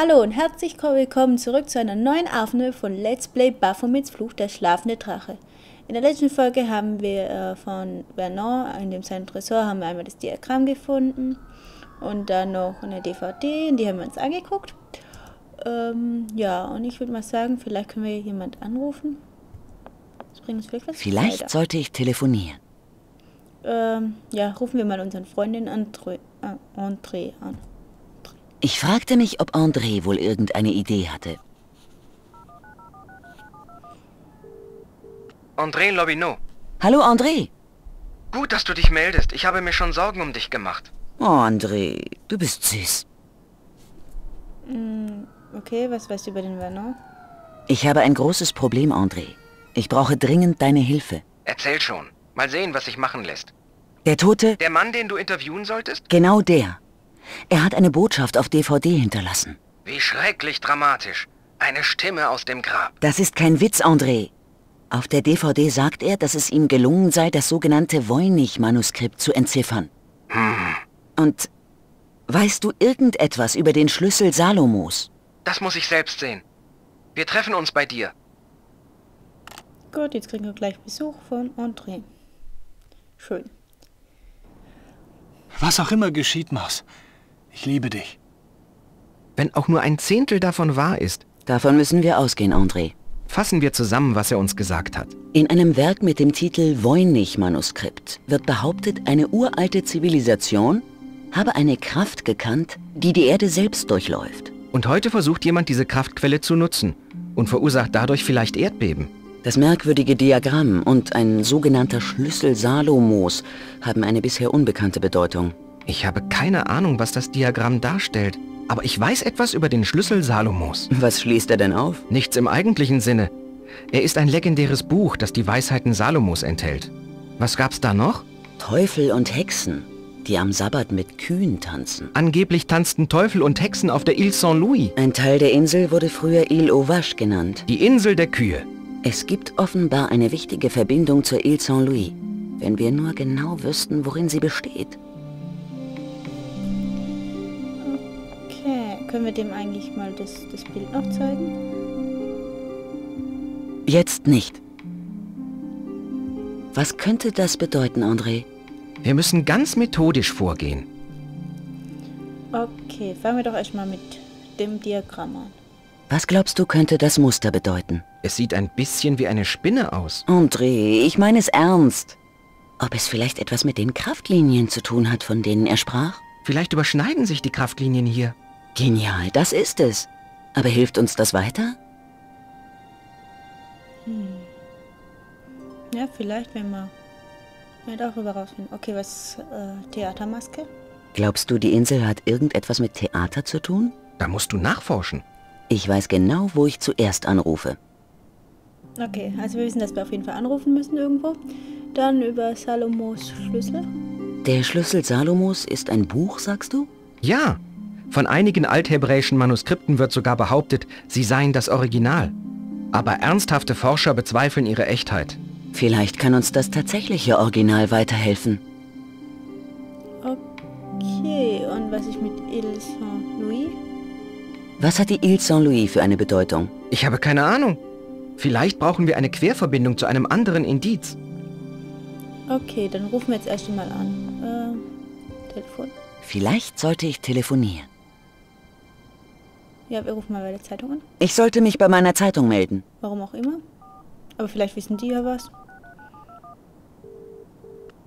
Hallo und herzlich willkommen zurück zu einer neuen Aufnahme von Let's Play Baphomets Fluch, der schlafende Drache. In der letzten Folge haben wir von Vernon, in dem seinem Tresor, haben wir einmal das Diagramm gefunden und dann noch eine DVD, die haben wir uns angeguckt. Ja, und ich würde mal sagen, vielleicht können wir jemand anrufen. Das bringt uns vielleicht was. Vielleicht sollte ich telefonieren. Ja, rufen wir mal unseren Freundin André an. Ich fragte mich, ob André wohl irgendeine Idee hatte. André Lobineau. Hallo André. Gut, dass du dich meldest. Ich habe mir schon Sorgen um dich gemacht. Oh André, du bist süß. Okay, was weißt du über den Vernon? Ich habe ein großes Problem, André. Ich brauche dringend deine Hilfe. Erzähl schon. Mal sehen, was sich machen lässt. Der Tote... Der Mann, den du interviewen solltest? Genau der. Er hat eine Botschaft auf DVD hinterlassen. Wie schrecklich dramatisch. Eine Stimme aus dem Grab. Das ist kein Witz, André. Auf der DVD sagt er, dass es ihm gelungen sei, das sogenannte Voynich-Manuskript zu entziffern. Und weißt du irgendetwas über den Schlüssel Salomos? Das muss ich selbst sehen. Wir treffen uns bei dir. Gut, jetzt kriegen wir gleich Besuch von André. Schön. Was auch immer geschieht, Mars. Ich liebe dich. Wenn auch nur ein Zehntel davon wahr ist. Davon müssen wir ausgehen, André. Fassen wir zusammen, was er uns gesagt hat. In einem Werk mit dem Titel Voynich-Manuskript wird behauptet, eine uralte Zivilisation habe eine Kraft gekannt, die die Erde selbst durchläuft. Und heute versucht jemand, diese Kraftquelle zu nutzen und verursacht dadurch vielleicht Erdbeben. Das merkwürdige Diagramm und ein sogenannter Schlüssel Salomos haben eine bisher unbekannte Bedeutung. Ich habe keine Ahnung, was das Diagramm darstellt, aber ich weiß etwas über den Schlüssel Salomos. Was schließt er denn auf? Nichts im eigentlichen Sinne. Er ist ein legendäres Buch, das die Weisheiten Salomos enthält. Was gab's da noch? Teufel und Hexen, die am Sabbat mit Kühen tanzen. Angeblich tanzten Teufel und Hexen auf der Île Saint-Louis. Ein Teil der Insel wurde früher Île aux Vaches genannt. Die Insel der Kühe. Es gibt offenbar eine wichtige Verbindung zur Île Saint-Louis, wenn wir nur genau wüssten, worin sie besteht. Okay, können wir dem eigentlich mal das Bild noch zeigen? Jetzt nicht. Was könnte das bedeuten, André? Wir müssen ganz methodisch vorgehen. Okay, fangen wir doch erstmal mit dem Diagramm an. Was glaubst du, könnte das Muster bedeuten? Es sieht ein bisschen wie eine Spinne aus. André, ich meine es ernst. Ob es vielleicht etwas mit den Kraftlinien zu tun hat, von denen er sprach? Vielleicht überschneiden sich die Kraftlinien hier. Genial, das ist es. Aber hilft uns das weiter? Ja, vielleicht, wenn wir darüber rausfinden. Okay, was Theatermaske? Glaubst du, die Insel hat irgendetwas mit Theater zu tun? Da musst du nachforschen. Ich weiß genau, wo ich zuerst anrufe. Okay, also wir wissen, dass wir auf jeden Fall anrufen müssen irgendwo. Dann über Salomos Schlüssel. Der Schlüssel Salomos ist ein Buch, sagst du? Ja, von einigen althebräischen Manuskripten wird sogar behauptet, sie seien das Original. Aber ernsthafte Forscher bezweifeln ihre Echtheit. Vielleicht kann uns das tatsächliche Original weiterhelfen. Okay, und was ist mit Île Saint-Louis? Was hat die Île Saint-Louis für eine Bedeutung? Ich habe keine Ahnung. Vielleicht brauchen wir eine Querverbindung zu einem anderen Indiz. Okay, dann rufen wir jetzt erst einmal an. Telefon. Vielleicht sollte ich telefonieren. Ja, wir rufen mal bei der Zeitung an. Ich sollte mich bei meiner Zeitung melden. Warum auch immer. Aber vielleicht wissen die ja was.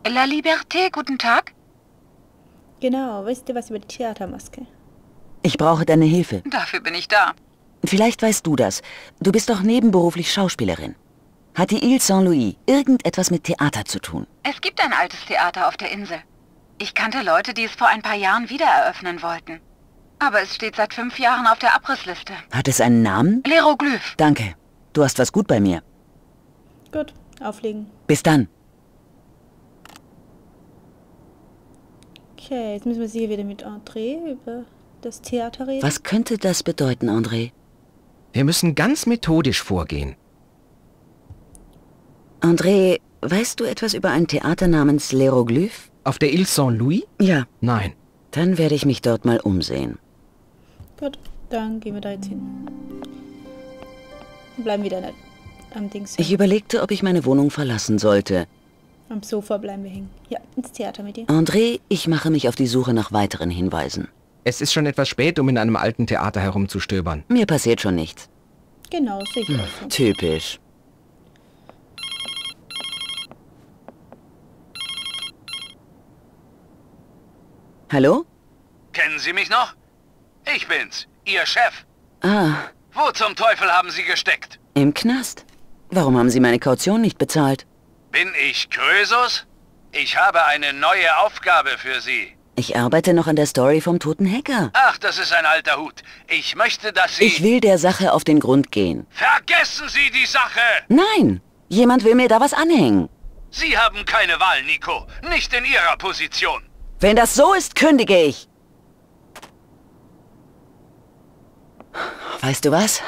La Liberté, guten Tag. Genau, wisst ihr was über die Theatermaske? Ich brauche deine Hilfe. Dafür bin ich da. Vielleicht weißt du das. Du bist doch nebenberuflich Schauspielerin. Hat die Île Saint-Louis irgendetwas mit Theater zu tun? Es gibt ein altes Theater auf der Insel. Ich kannte Leute, die es vor ein paar Jahren wieder eröffnen wollten. Aber es steht seit 5 Jahren auf der Abrissliste. Hat es einen Namen? Hieroglyph. Danke. Du hast was gut bei mir. Gut, auflegen. Bis dann. Okay, jetzt müssen wir sie hier wieder mit André über... das Theater reden. Was könnte das bedeuten, André? Wir müssen ganz methodisch vorgehen. André, weißt du etwas über ein Theater namens Hieroglyph? Auf der Île Saint-Louis? Ja. Nein. Dann werde ich mich dort mal umsehen. Gut, Dann gehen wir da jetzt hin. Und bleiben wieder am Dings. Ich überlegte, ob ich meine Wohnung verlassen sollte. Am Sofa bleiben wir hängen. Ja, ins Theater mit dir. André, ich mache mich auf die Suche nach weiteren Hinweisen. Es ist schon etwas spät, um in einem alten Theater herumzustöbern. Mir passiert schon nichts. Genau, sicher. Hm. Typisch. Hallo? Kennen Sie mich noch? Ich bin's, Ihr Chef. Ah. Wo zum Teufel haben Sie gesteckt? Im Knast. Warum haben Sie meine Kaution nicht bezahlt? Bin ich Krösus? Ich habe eine neue Aufgabe für Sie. Ich arbeite noch an der Story vom toten Hacker. Ach, das ist ein alter Hut. Ich möchte, dass Sie... Ich will der Sache auf den Grund gehen. Vergessen Sie die Sache! Nein! Jemand will mir da was anhängen. Sie haben keine Wahl, Nico. Nicht in Ihrer Position. Wenn das so ist, kündige ich. Weißt du was?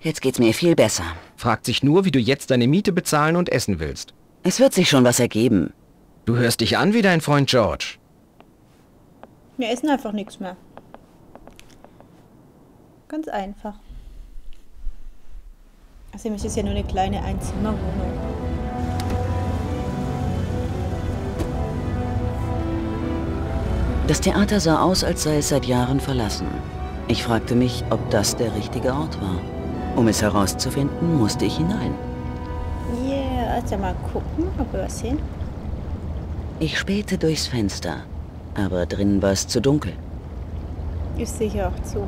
Jetzt geht's mir viel besser. Fragt sich nur, wie du jetzt deine Miete bezahlen und essen willst. Es wird sich schon was ergeben. Du hörst dich an wie dein Freund George. Wir essen einfach nichts mehr. Ganz einfach. Also es ist ja nur eine kleine Einzimmerwohnung. Das Theater sah aus, als sei es seit Jahren verlassen. Ich fragte mich, ob das der richtige Ort war. Um es herauszufinden, musste ich hinein. Yeah, also mal gucken, ob wir was sehen. Ich spähte durchs Fenster. Aber drinnen war es zu dunkel. Ist sicher auch zu.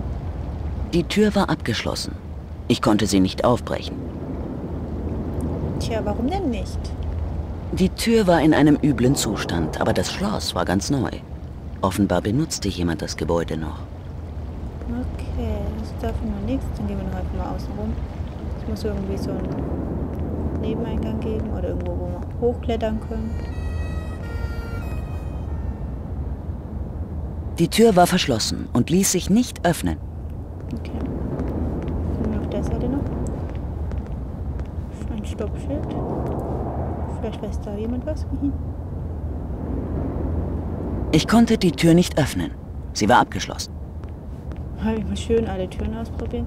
Die Tür war abgeschlossen. Ich konnte sie nicht aufbrechen. Tja, warum denn nicht? Die Tür war in einem üblen Zustand, aber das Schloss war ganz neu. Offenbar benutzte jemand das Gebäude noch. Okay, das darf nur nichts. Dann gehen wir noch einfach mal außen rum. Es muss irgendwie so einen Nebeneingang geben oder irgendwo, wo wir hochklettern können. Die Tür war verschlossen und ließ sich nicht öffnen. Okay. Sind wir auf der Seite noch? Ein Stoppschild. Vielleicht weiß da jemand was. Ich konnte die Tür nicht öffnen. Sie war abgeschlossen. Habe ich mal schön alle Türen ausprobiert.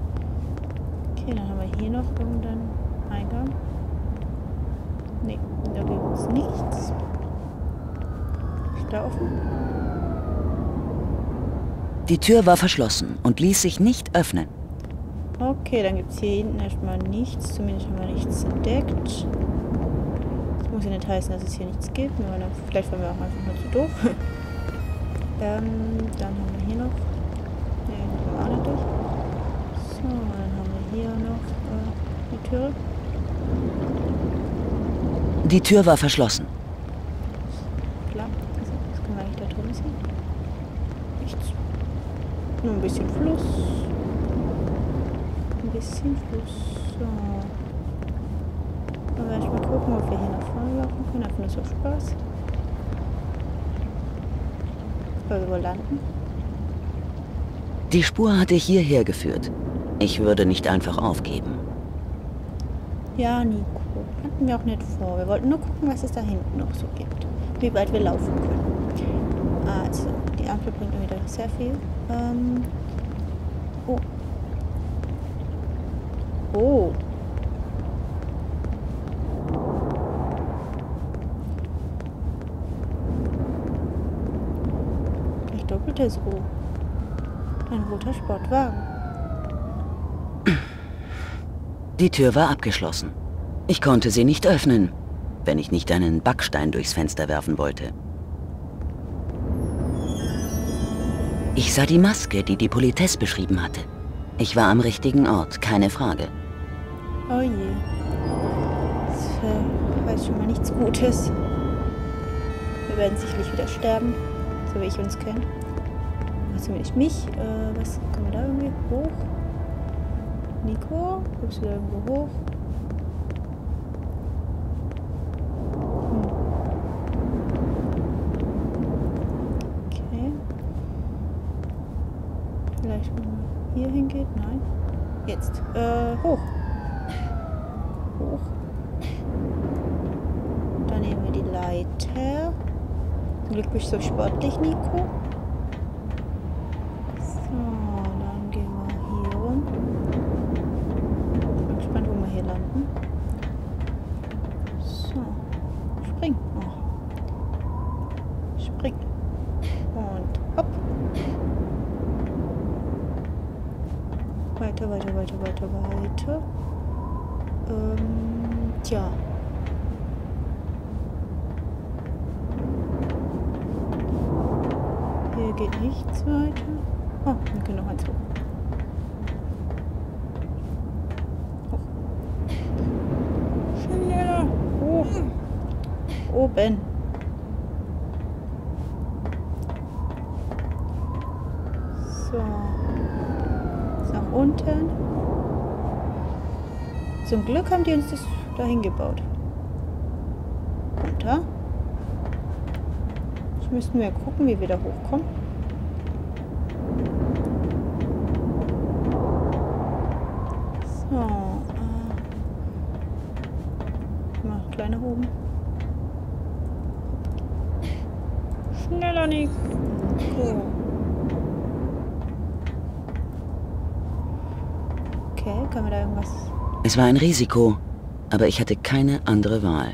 Okay, dann haben wir hier noch irgendeinen Eingang. Nee, da gibt es nichts. Ist da offen? Die Tür war verschlossen und ließ sich nicht öffnen. Okay, dann gibt es hier hinten erstmal nichts. Zumindest haben wir nichts entdeckt. Das muss ja nicht heißen, dass es hier nichts gibt. Vielleicht waren wir auch einfach nur zu doof. Dann haben wir hier noch... Nee, da waren wir auch nicht durch. So, dann haben wir hier noch die Tür. Die Tür war verschlossen. Klar, das können wir eigentlich da drüben sehen. Nichts. Nur ein bisschen Fluss. So. Dann werde ich mal gucken, ob wir hier nach vorne laufen können. Einfach nur so Spaß. Weil wir wohl landen. Die Spur hatte hierher geführt. Ich würde nicht einfach aufgeben. Ja, Nico. Hatten wir auch nicht vor. Wir wollten nur gucken, was es da hinten noch so gibt. Wie weit wir laufen können. Also, die Ampel bringt mir wieder sehr viel. Oh. Oh. Gleich doppeltes O. Ein roter Sportwagen. Die Tür war abgeschlossen. Ich konnte sie nicht öffnen, wenn ich nicht einen Backstein durchs Fenster werfen wollte. Ich sah die Maske, die die Politesse beschrieben hatte. Ich war am richtigen Ort, keine Frage. Oh je. Das weiß schon mal nichts Gutes. Wir werden sicherlich wieder sterben, so wie ich uns kenne. Also nicht mich. Was, kommen wir da irgendwie hoch? Nico, kommst du da irgendwo hoch? Vielleicht, wenn man hier hingeht. Nein. Jetzt. Hoch. Hoch. Dann nehmen wir die Leiter. Zum Glück bist du so sportlich, Nico. So, dann gehen wir hier Weiter. Tja. Hier geht nichts weiter. Oh, wir können noch eins hoch. Schneller! Hoch! Oben! So. Jetzt nach unten. Zum Glück haben die uns das dahin gebaut. Runter. Jetzt müssen wir gucken, wie wir da hochkommen. So. Mal kleiner oben. Schneller nicht. So. Okay, kann man da irgendwas... Es war ein Risiko, aber ich hatte keine andere Wahl.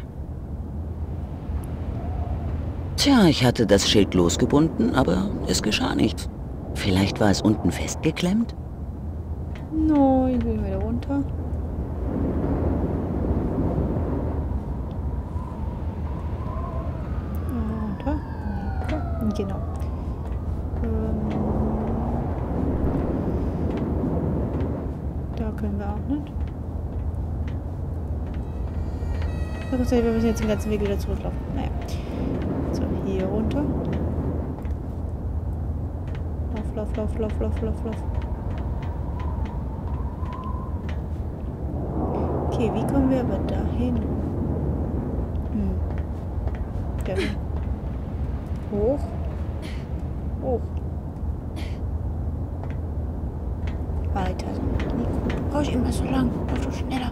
Tja, ich hatte das Schild losgebunden, aber es geschah nichts. Vielleicht war es unten festgeklemmt? Nein, ich will wieder runter. Runter? Genau. Da können wir auch nicht. Wir müssen jetzt den ganzen Weg wieder zurücklaufen. Naja. So, hier runter. Lauf. Okay, wie kommen wir aber dahin? Ja. Hoch. Weiter. Brauche ich immer so lang. Lauf doch schneller.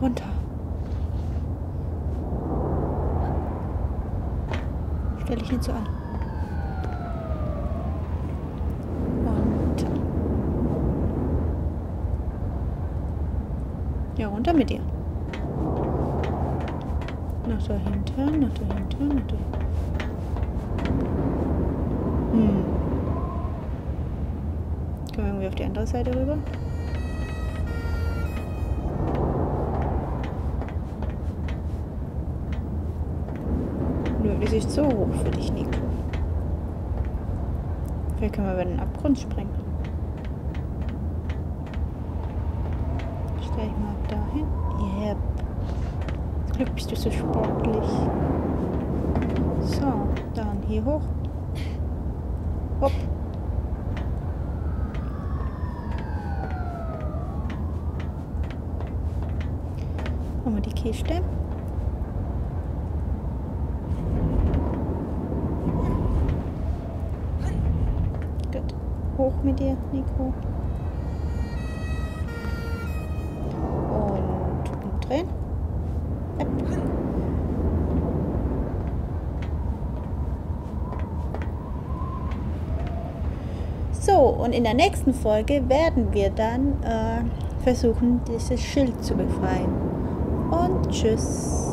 Runter. Stell dich nicht so an. Und... ja, runter mit dir. Nach da hinten, Können wir irgendwie auf die andere Seite rüber? Die ist so hoch für dich, Nico. Vielleicht können wir über den Abgrund springen. Stell ich mal dahin. Yep. Zum Glück bist du so sportlich. So, dann hier hoch. Hopp. Machen wir die Kiste. Hoch mit dir, Nico. Und umdrehen. Yep. So, und in der nächsten Folge werden wir dann versuchen, dieses Schild zu befreien. Und tschüss.